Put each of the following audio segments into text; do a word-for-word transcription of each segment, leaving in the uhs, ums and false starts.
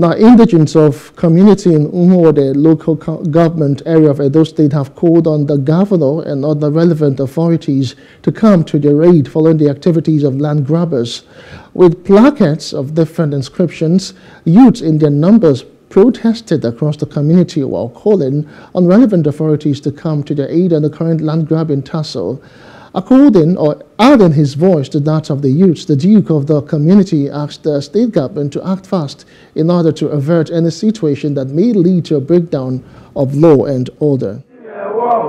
Now, indigents of community in Uhunmwonde, local government area of Edo State, have called on the governor and other relevant authorities to come to the raid following the activities of land grabbers. With placards of different inscriptions, youths in their numbers protested across the community while calling on relevant authorities to come to their aid on the current land grab in Tasso. According or adding his voice to that of the youths, the Duke of the community asked the state government to act fast in order to avert any situation that may lead to a breakdown of law and order. Yeah, well,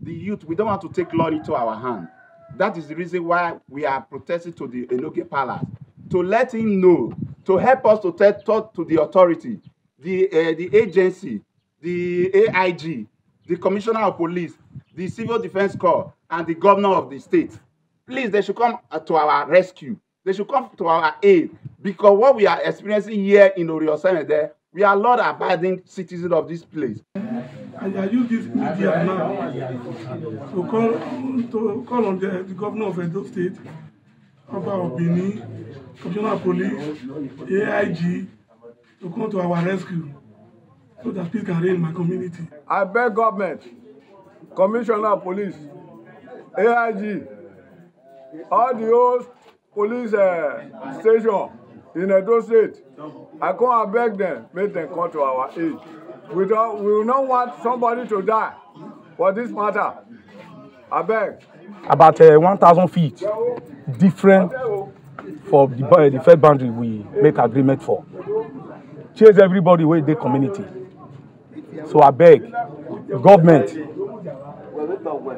the youth, we don't want to take law into our hand. That is the reason why we are protesting to the Enogie Palace, to let him know, to help us to tell talk to the authority, the, uh, the agency, the A I G, the Commissioner of Police, the Civil Defense Corps, and the governor of the state. Please, they should come to our rescue. They should come to our aid, because what we are experiencing here in Orio there, we are law-abiding citizens of this place. And I use this media now to call, to call on the, the governor of Edo State, Papa Obini, Commissioner of Police, A I G, to come to our rescue so that peace can reign in my community. I beg government, Commissioner of Police, A I G, all the old police uh, station in Edo State, I come and beg them, make them come to our aid. We don't, we will not want somebody to die for this matter. I beg. About uh, one thousand feet different for the, uh, the first boundary we make agreement for. Chase everybody with the community. So I beg, government,